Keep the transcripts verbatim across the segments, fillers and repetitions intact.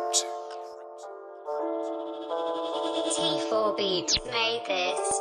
T four Beats made this.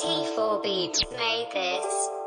T four Beats made this.